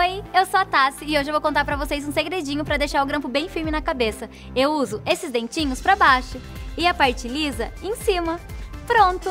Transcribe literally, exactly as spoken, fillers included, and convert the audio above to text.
Oi, eu sou a Tassi e hoje eu vou contar pra vocês um segredinho pra deixar o grampo bem firme na cabeça. Eu uso esses dentinhos pra baixo e a parte lisa em cima. Pronto!